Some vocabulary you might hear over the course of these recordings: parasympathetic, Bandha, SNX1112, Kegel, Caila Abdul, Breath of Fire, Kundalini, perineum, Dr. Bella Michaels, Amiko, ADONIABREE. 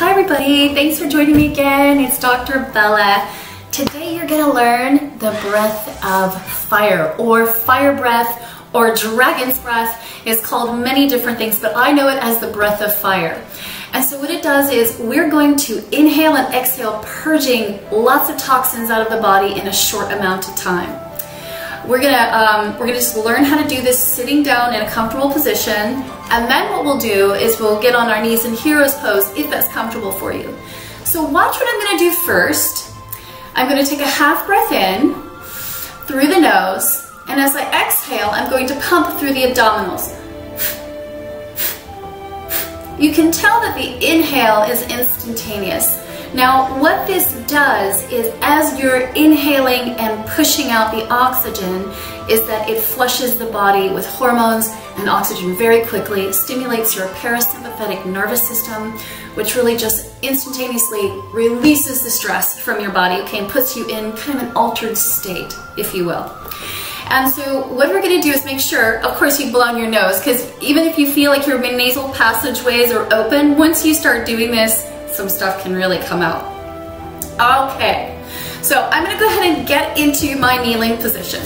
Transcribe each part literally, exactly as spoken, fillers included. Hi everybody, thanks for joining me again. It's Doctor Bella. Today you're gonna learn the breath of fire, or fire breath, or dragon's breath. It's called many different things, but I know it as the breath of fire. And so what it does is we're going to inhale and exhale, purging lots of toxins out of the body in a short amount of time. We're gonna, um, we're gonna just learn how to do this sitting down in a comfortable position, and then what we'll do is we'll get on our knees in hero's pose if that's comfortable for you. So watch what I'm gonna do first. I'm gonna take a half breath in through the nose, and as I exhale, I'm going to pump through the abdominals. You can tell that the inhale is instantaneous. Now, what this does is as you're inhaling and pushing out the oxygen is that it flushes the body with hormones and oxygen very quickly, stimulates your parasympathetic nervous system, which really just instantaneously releases the stress from your body, okay, and puts you in kind of an altered state, if you will. And so what we're gonna do is make sure, of course, you've blown your nose, because even if you feel like your nasal passageways are open, once you start doing this, some stuff can really come out. Okay, so I'm gonna go ahead and get into my kneeling position.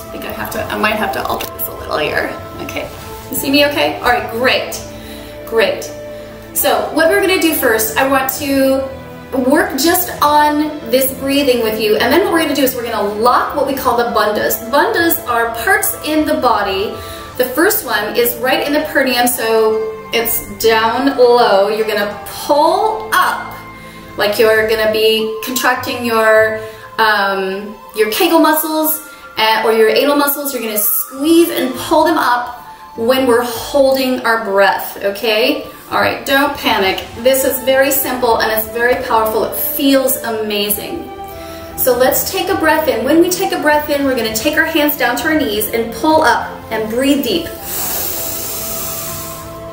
I think I have to, I might have to alter this a little here. Okay, you see me okay? All right, great, great. So what we're gonna do first, I want to work just on this breathing with you, and then what we're gonna do is we're gonna lock what we call the bandhas. Bandhas are parts in the body. The first one is right in the perineum, so it's down low. You're gonna pull up like you're gonna be contracting your um, your Kegel muscles uh, or your anal muscles. You're gonna squeeze and pull them up when we're holding our breath, okay? All right, don't panic. This is very simple and it's very powerful. It feels amazing. So let's take a breath in. When we take a breath in, we're gonna take our hands down to our knees and pull up and breathe deep.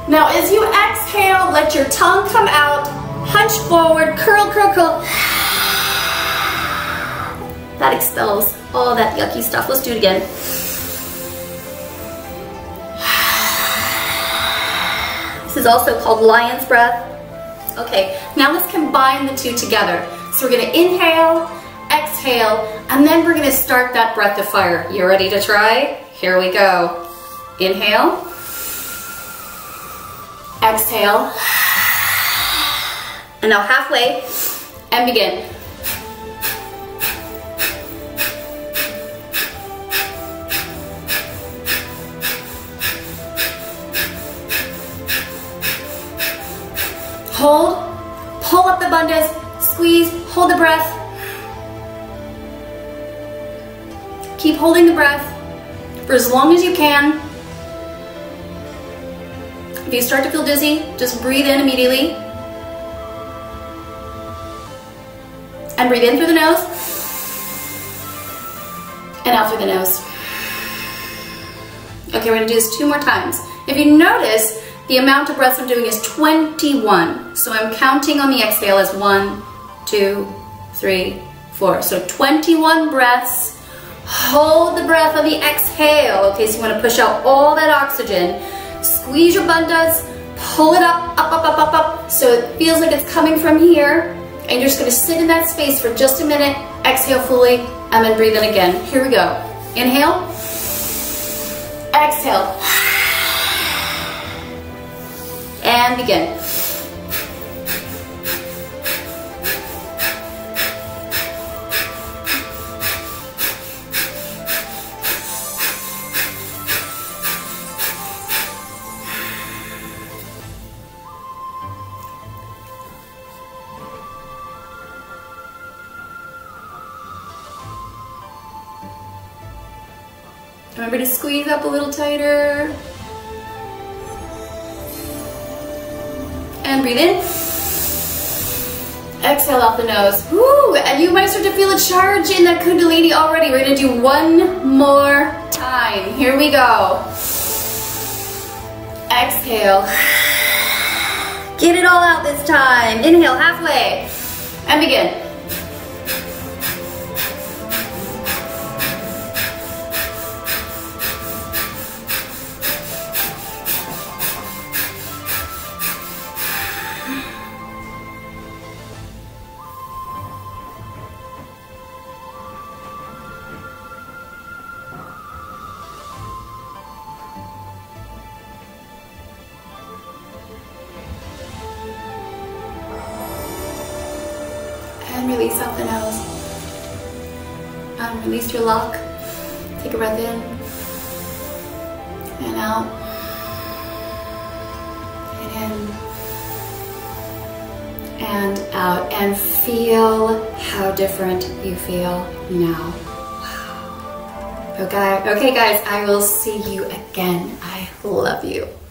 Now as you exhale, let your tongue come out, hunch forward, curl, curl, curl. That expels all that yucky stuff. Let's do it again. This is also called lion's breath. Okay, now let's combine the two together. So we're gonna inhale, exhale, and then we're gonna start that breath of fire. You ready to try? Here we go. Inhale. Exhale, and now halfway, and begin. Hold, pull up the bandhas, squeeze, hold the breath. Keep holding the breath for as long as you can. If you start to feel dizzy, just breathe in immediately. And breathe in through the nose. And out through the nose. Okay, we're gonna do this two more times. If you notice, the amount of breaths I'm doing is twenty-one. So I'm counting on the exhale as one, two, three, four. So twenty-one breaths. Hold the breath on the exhale. Okay, so you wanna push out all that oxygen. Squeeze your bandhas, pull it up, up, up, up, up, up, so it feels like it's coming from here, and you're just gonna sit in that space for just a minute, exhale fully, and then breathe in again. Here we go. Inhale, exhale, and begin. Remember to squeeze up a little tighter. And breathe in. Exhale out the nose. Woo! And you might start to feel a charge in that Kundalini already. We're gonna do one more time. Here we go. Exhale. Get it all out this time. Inhale halfway. And begin. be something else. Um, release your lock. Take a breath in and out. And in. And out, and feel how different you feel now. Wow. Okay, okay guys, I will see you again. I love you.